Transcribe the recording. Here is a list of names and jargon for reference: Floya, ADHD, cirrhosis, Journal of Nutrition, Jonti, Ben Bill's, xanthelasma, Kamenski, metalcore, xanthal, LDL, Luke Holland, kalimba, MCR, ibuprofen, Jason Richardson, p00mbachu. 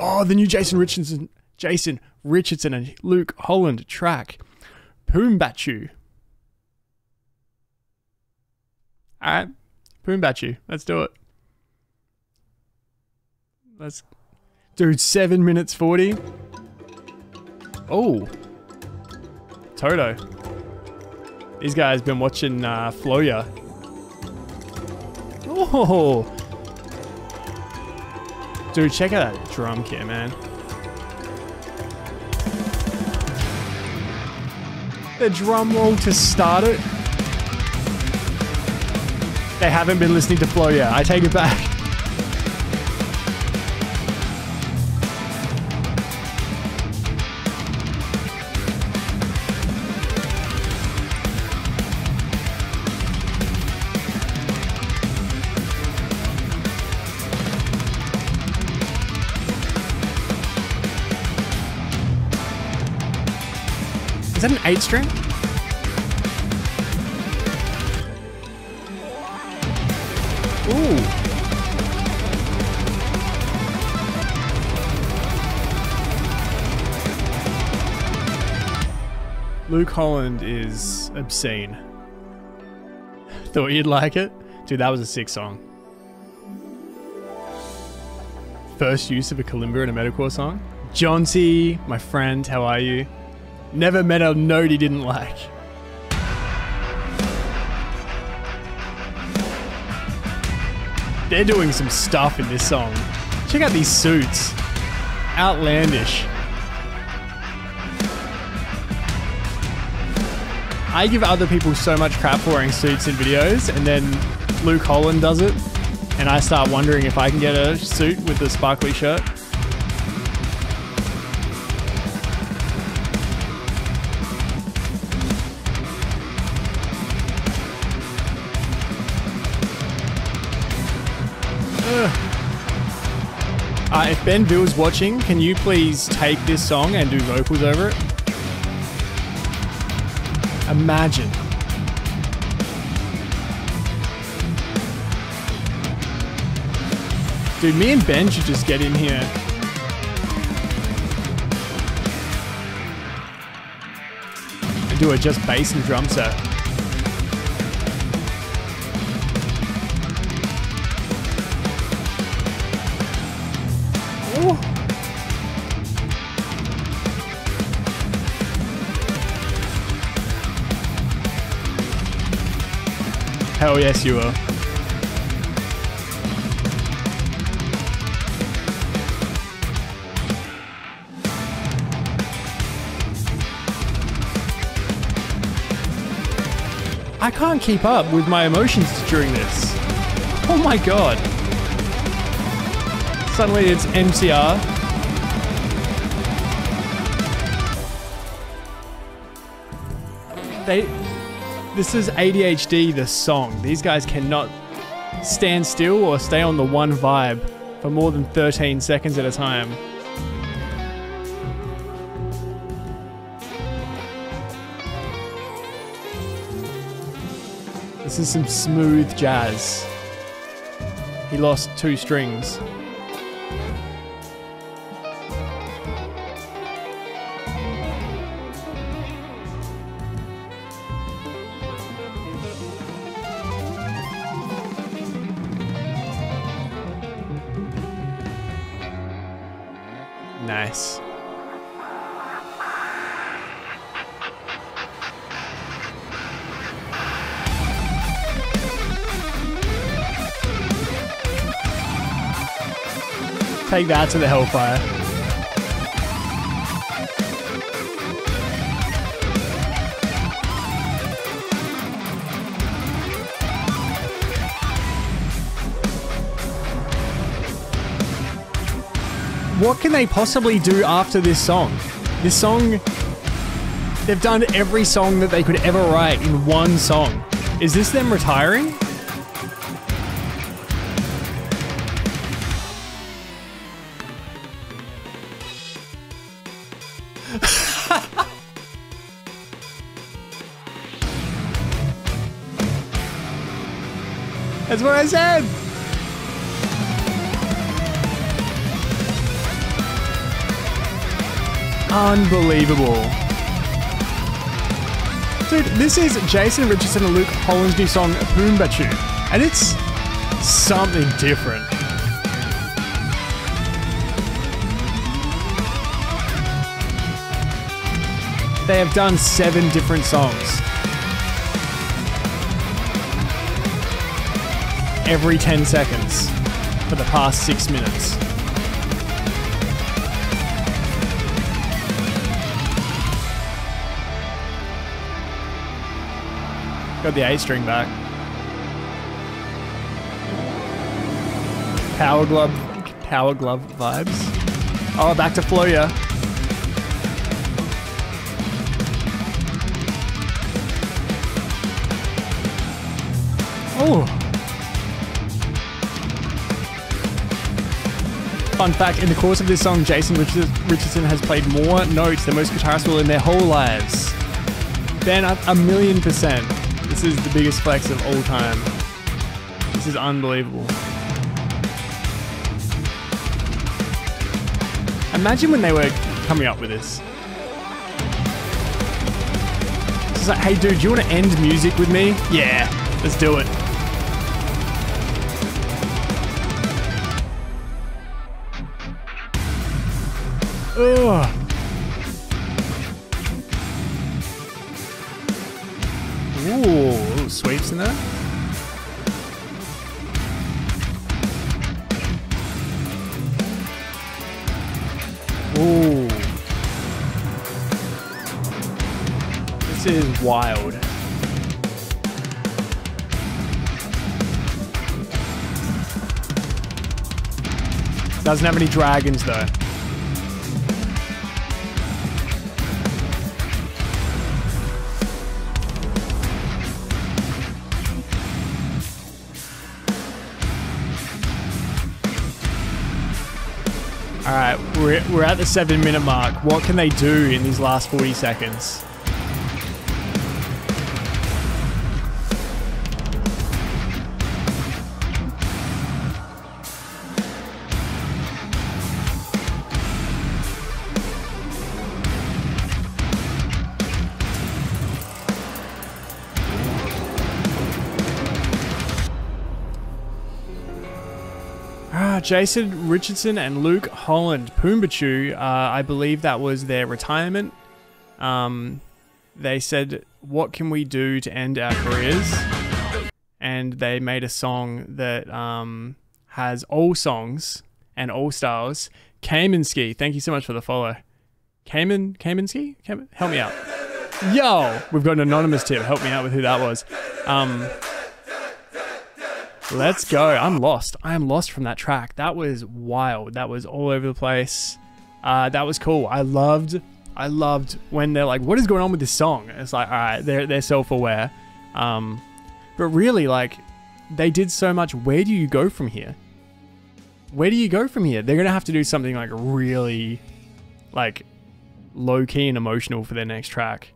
Oh, the new Jason Richardson and Luke Holland track, p00mbachu. All right, p00mbachu. Let's do it. Let's, dude. 7 minutes 40. Oh, Toto. These guys been watching Floya. Oh, dude, check out that drum kit, man. The drum roll to start it. They haven't been listening to Floya. I take it back. Is that an 8-string? Ooh. Luke Holland is obscene. Thought you'd like it? Dude, that was a sick song. First use of a kalimba in a metalcore song? Jonti, my friend, how are you? Never met a note he didn't like. They're doing some stuff in this song. Check out these suits. Outlandish. I give other people so much crap for wearing suits in videos, and then Luke Holland does it, and I start wondering if I can get a suit with a sparkly shirt. If Ben Bill's watching, can you please take this song and do vocals over it? Imagine. Dude, me and Ben should just get in here. And do a just bass and drum set. Hell yes, you are. I can't keep up with my emotions during this. Oh my god. Suddenly it's MCR. This is ADHD, the song. These guys cannot stand still or stay on the one vibe for more than 13 seconds at a time. This is some smooth jazz. He lost 2 strings. Nice. Take that to the hellfire. What can they possibly do after this song? This song, they've done every song that they could ever write in one song. Is this them retiring? That's what I said. Unbelievable. Dude, this is Jason Richardson and Luke Holland's new song, p00mbachu, and it's something different. They have done 7 different songs. Every 10 seconds for the past 6 minutes. Got the A string back. Power glove vibes. Oh, back to Floya. Oh. Fun fact, in the course of this song, Jason Richardson has played more notes than most guitarists will in their whole lives. Ben, up 1,000,000%. This is the biggest flex of all time. This is unbelievable. Imagine when they were coming up with this. It's like, hey dude, do you want to end music with me? Yeah, let's do it. Ugh. Ooh, sweeps in there. Ooh. This is wild. Doesn't have any dragons though. Alright, we're at the 7-minute mark. What can they do in these last 40 seconds? Jason Richardson and Luke Holland, p00mbachu, I believe that was their retirement. They said, what can we do to end our careers? And they made a song that has all songs and all styles. Kamenski, thank you so much for the follow. Kamenski? Help me out. Yo, we've got an anonymous tip. Help me out with who that was. Let's go. I'm lost. I am lost from that track. That was wild. That was all over the place. That was cool. I loved when they're like, what is going on with this song? It's like, all right, they're self-aware. But really, like, they did so much. Where do you go from here? Where do you go from here? They're going to have to do something like really, like, low-key and emotional for their next track.